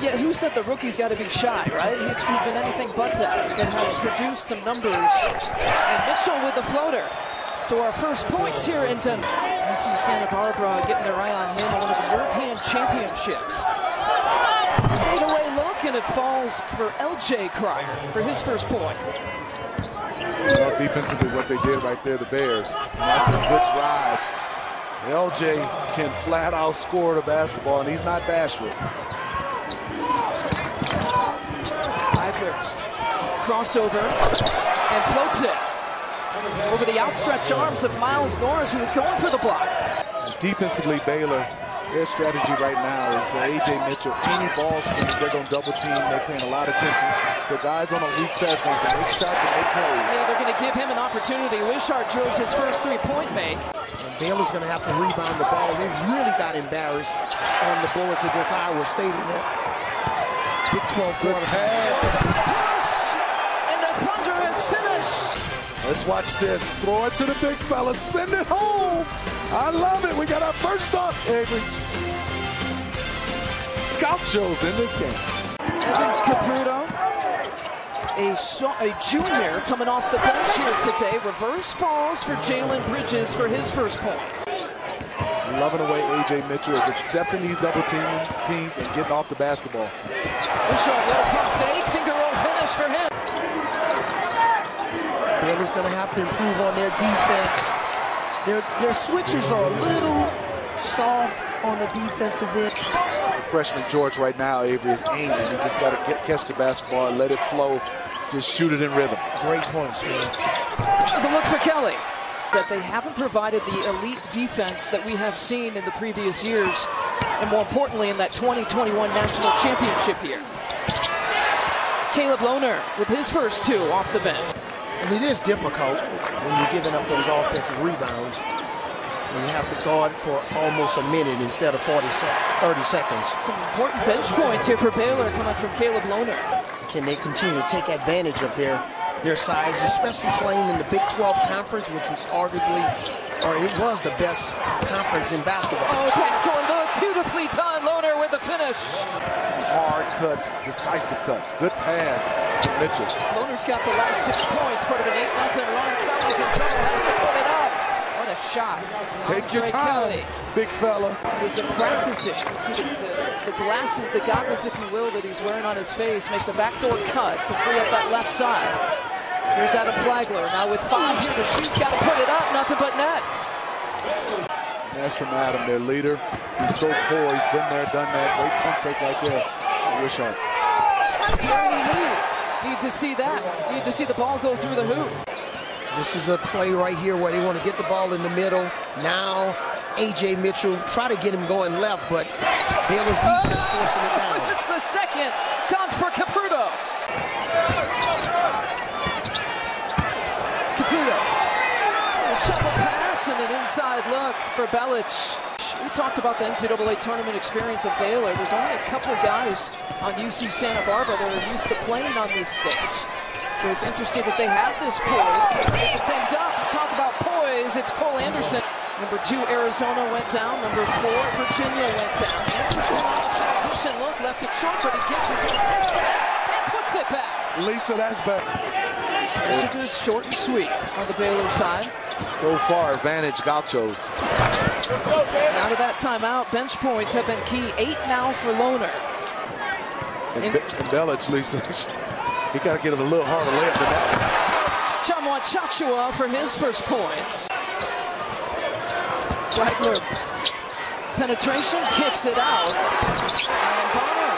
Yeah, who said the rookie's got to be shy, right? He's been anything but that and has produced some numbers. And Mitchell with the floater. So our first points here in Denver. UC Santa Barbara getting their eye on him in one of the European championships. Fadeaway look, and it falls for LJ Cryer for his first point. Well, defensively, what they did right there, the Bears. And that's a good drive. LJ can flat out score the basketball, and he's not bashful. Flagler, crossover, and floats it over the outstretched arms of Miles Norris, who is going for the block. Defensively, Baylor, their strategy right now is for Ajay Mitchell. Any ball screens, they're going to double team. They're paying a lot of attention. So guys on a weak side can make shots and make plays. Yeah, they're going to give him an opportunity. Wishart drills his first three-point make. Baylor's going to have to rebound the ball. They really got embarrassed on the bullets against Iowa State in that Big 12 quarter. And the thunderous finish. Let's watch this. Throw it to the big fella. Send it home. I love it. We got our first off. Gauchos in this game. Evans Capruto, a junior coming off the bench here today. Reverse falls for Jalen Bridges for his first points. Loving away Ajay Mitchell is accepting these double teams and getting off the basketball. Wishart, little pump fake, finger roll finish for him. Baylor's going to have to improve on their defense. Their switches are a little soft on the defensive end. Freshman George right now, Avery, is aiming. He just got to catch the basketball and let it flow. Just shoot it in rhythm. Great points, man. There's a look for Kelly. That they haven't provided the elite defense that we have seen in the previous years, and more importantly, in that 2021 national championship here. Caleb Lohner with his first two off the bench. And it is difficult when you're giving up those offensive rebounds. You have to guard for almost a minute instead of 30 seconds. Some important bench points here for Baylor coming from Caleb Lohner. Can they continue to take advantage of their size, especially playing in the Big 12 conference, which was arguably, or it was the best conference in basketball. Oh, backdoor look, beautifully done. Lohner with the finish. Hard cuts, decisive cuts. Good pass to Mitchell. Lohner's got the last 6 points, part of an 8-0 run. Kelly's in trouble, has to put it up. A shot. Take your time, big fella. With the practicing, the glasses, the goggles, if you will, that he's wearing on his face, makes a backdoor cut to free up that left side. Here's Adam Flagler. Now with 5 here to shoot, got to put it up, nothing but net. That's from Adam, their leader. He's so poised, been there, done that. Great pump fake right there. Wishart. Need to see that. Need to see the ball go through the hoop. This is a play right here where they want to get the ball in the middle. Now, Ajay Mitchell, try to get him going left, but Baylor's defense forcing it down. It's the second dunk for Capruto. Capruto, a shuffle pass and an inside look for Belich. We talked about the NCAA tournament experience of Baylor. There's only a couple of guys on UC Santa Barbara that are used to playing on this stage. So it's interesting that they have this poise. Picking things up. Talk about poise. It's Cole Anderson. Number 2, Arizona went down. Number 4, Virginia went down. Anderson on the transition look, left it short, but he gets his own and puts it back. Lisa, that's better. Anderson is short and sweet on the Baylor side. So far, advantage Gauchos. Out of that timeout, bench points have been key. 8 now for Lohner. And Belich, Lisa. You got to get him a little harder layup than that. Chamwa Chachua for his first points. Flagler penetration, kicks it out. And Bonner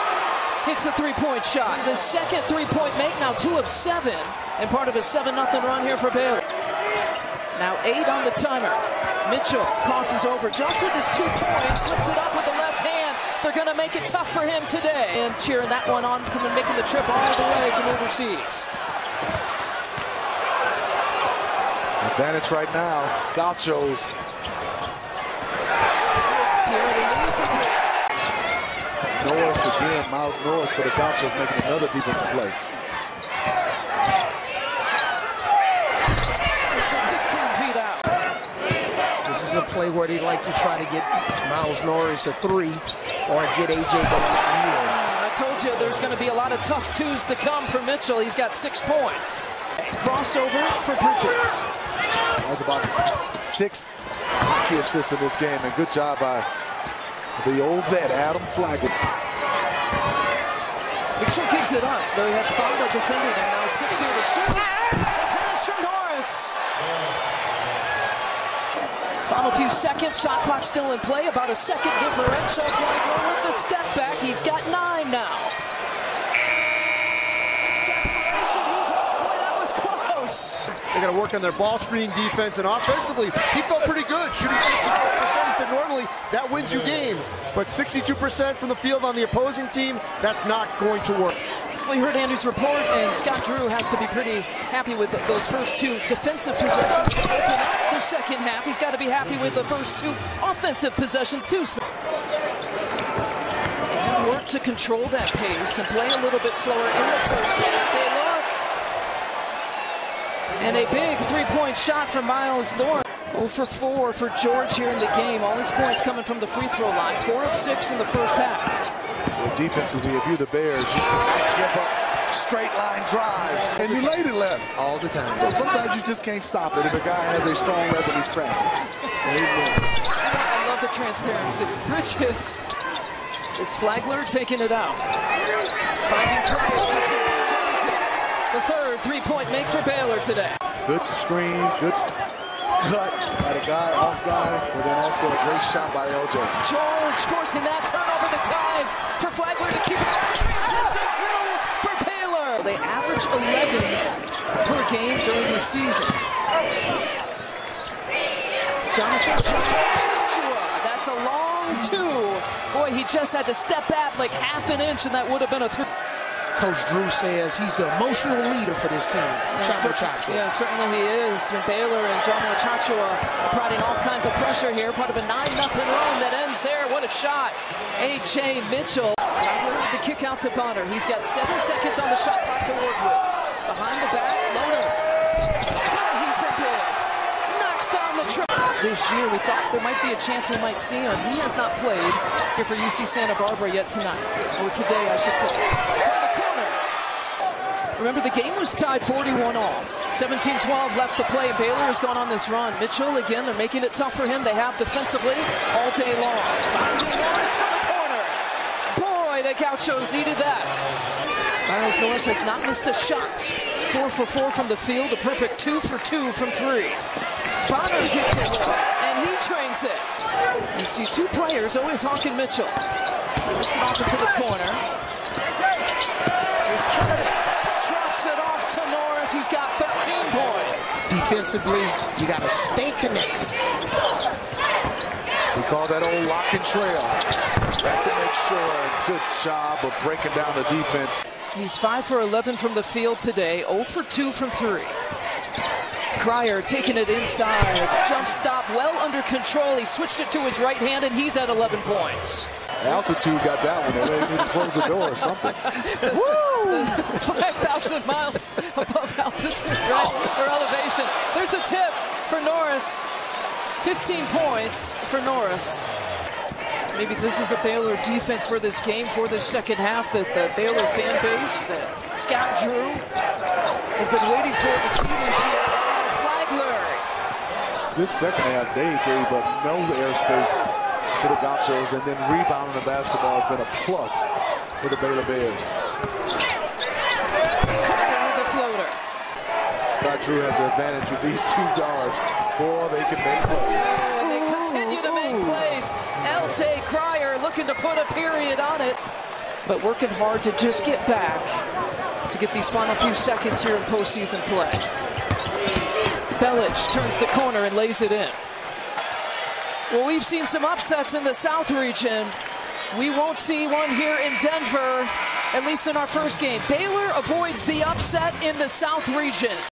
hits the three-point shot. The second three-point make, now 2 of 7. And part of a 7-0 run here for Baylor. Now 8 on the timer. Mitchell crosses over just with his 2 points, flips it up with the left hand. They're going to make it tough for him today. And cheering that one on, coming, making the trip all the way from overseas. Advantage right now, Gauchos. Norris again, Miles Norris for the Gauchos making another defensive play. 15 feet out. This is a play where they like to try to get Miles Norris a 3. Or get AJ going out here. That told you there's going to be a lot of tough twos to come for Mitchell. He's got 6 points. Crossover for Bridges. That was about 6 hockey assists in this game, and good job by the old vet, Adam Flagler. Mitchell gives it up. They had 5 defending, and now 6 here to shoot. The finish from Norris. Final few seconds, shot clock still in play, about a second differential. Flagler with the step back, he's got 9 now. Desperation, he thought, boy, that was close. They got to work on their ball screen defense, and offensively, he felt pretty good, shooting 54%. So normally, that wins you games, but 62% from the field on the opposing team, that's not going to work. We heard Andrew's report, and Scott Drew has to be pretty happy with those first 2 defensive possessions to open up the second half. He's got to be happy with the first 2 offensive possessions, too. And work to control that pace and play a little bit slower in the first half. And a big three-point shot from Miles Norris. 0 for 4 for George here in the game. All his points coming from the free throw line. 4 of 6 in the first half. Well, defensively, if you're the Bears, you can't give up straight line drives. And you laid it left all the time. So sometimes you just can't stop it if a guy has a strong weapon, he's crafty. Amen. I love the transparency. Bridges. It's Flagler taking it out. Finding the third three-point make for Baylor today. Good screen, good cut by the guy, off guy, but then also a great shot by LJ. George forcing that turnover, the dive for Flagler to keep it out. Transition through for Baylor. They average 11 per game during the season. Chamwa Chachua, that's a long 2. Boy, he just had to step back like ½ an inch, and that would have been a 3. Coach Drew says he's the emotional leader for this team, Chamwa Chachua. Yeah, certainly he is. When Baylor and Chamwa Chachua are providing all kinds of pressure here. Part of a 9-0 run that ends there. What a shot. Ajay Mitchell. The kick out to Bonner. He's got 7 seconds on the shot clock to work with. Behind the back, Lohner. Oh, he's been good. Knocks down the trap. This year, we thought there might be a chance we might see him. He has not played here for UC Santa Barbara yet tonight. Or today, I should say. Remember, the game was tied 41-all. 17-12 left to play. Baylor has gone on this run. Mitchell, again, they're making it tough for him. They have defensively all day long. Finding Norris from the corner. Boy, the Gauchos needed that. Miles Norris has not missed a shot. 4 for 4 from the field. A perfect 2 for 2 from 3. Bonner gets it, and he trains it. You see 2 players always hawking Mitchell. He looks it off into the corner. Here's Kennedy. It off to Norris, who's got 13 points. Defensively, you got to stay connected. We call that old lock and trail. Have to make sure. Good job of breaking down the defense. He's 5 for 11 from the field today, 0 for 2 from 3. Cryer taking it inside. Jump stop, well under control. He switched it to his right hand, and he's at 11 points. Altitude got that one. They need to close the door or something. Woo! 5,000 miles above altitude, right? Or elevation. There's a tip for Norris. 15 points for Norris. Maybe this is a Baylor defense for this game, for this second half, that the Baylor fan base, that Scott Drew has been waiting for to see this year. Flagler. This second half, they gave up no airspace for the Gauchos, and then rebounding the basketball has been a plus for the Baylor Bears. The floater. Scott Drew has an advantage with these 2 guards. Boy, they can make plays. And they continue to make plays. LJ Cryer looking to put a period on it, but working hard to just get back to get these final few seconds here in postseason play. Belich turns the corner and lays it in. Well, we've seen some upsets in the South region. We won't see one here in Denver, at least in our first game. Baylor avoids the upset in the South region.